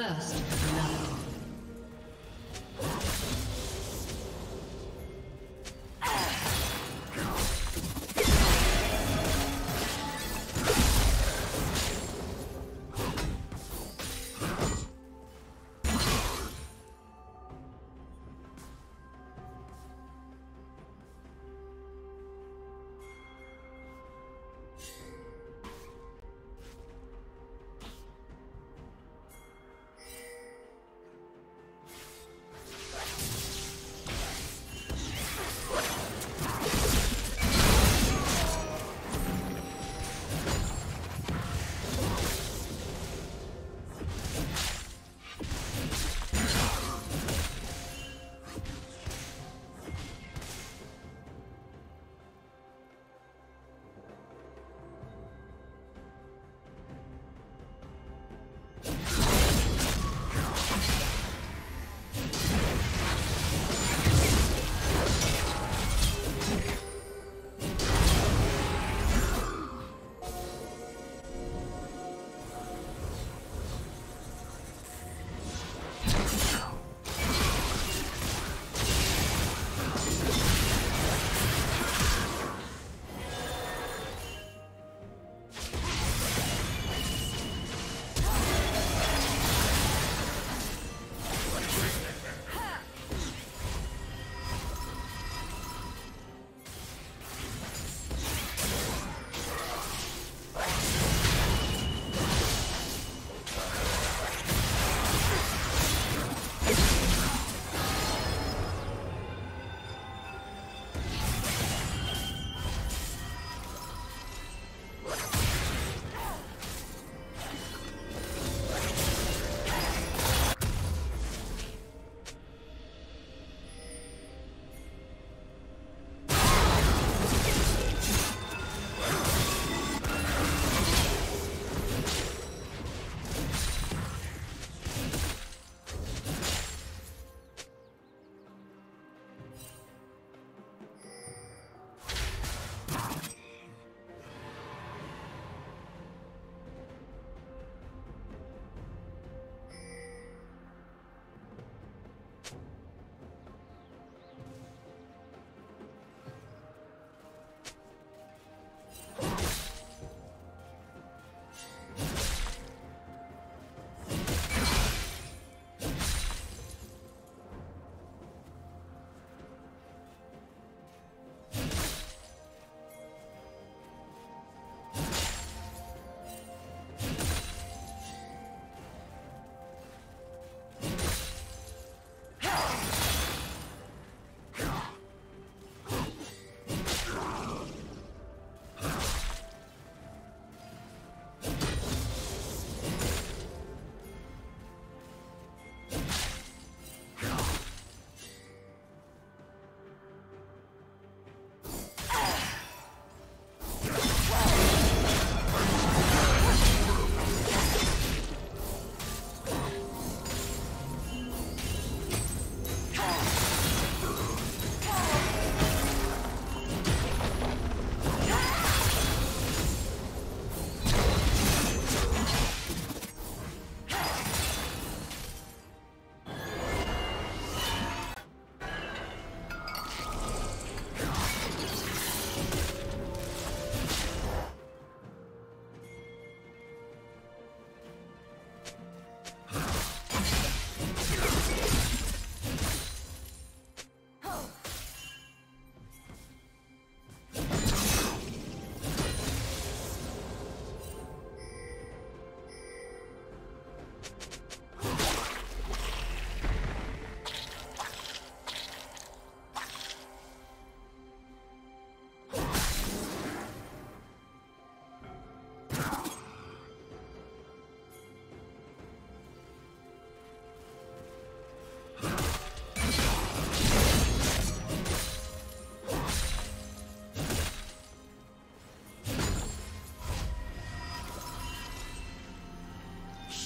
First love.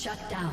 Shut down.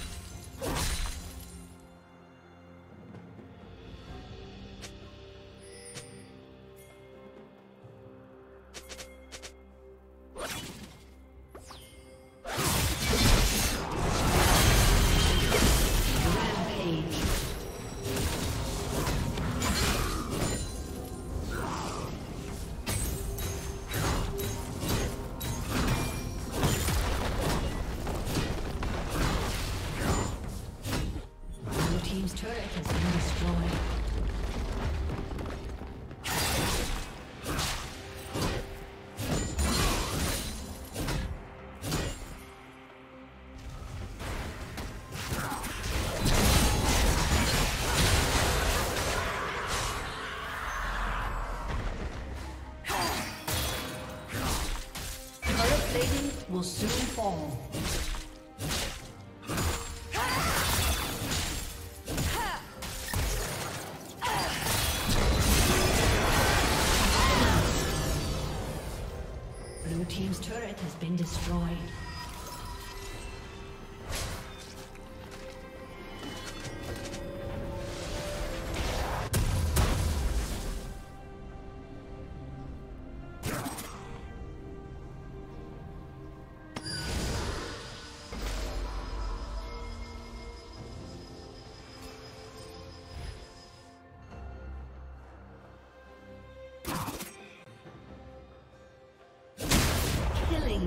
Will soon fall. Blue team's turret has been destroyed.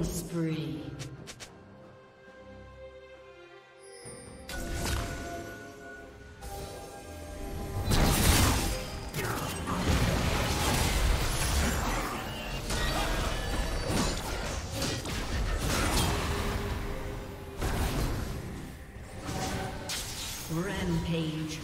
Spree. Rampage.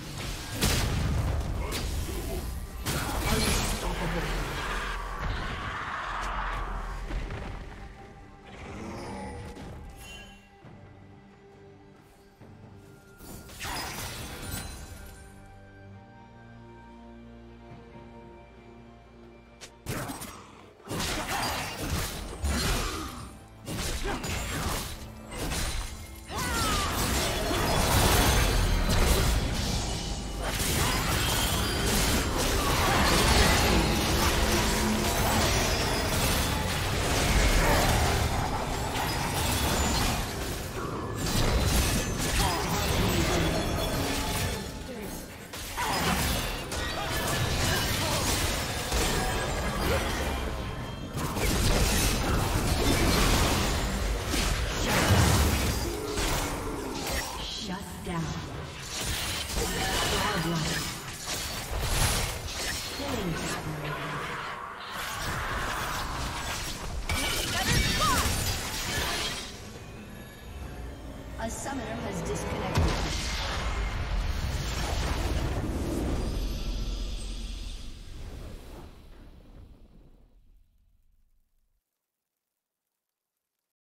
Summoner has disconnected.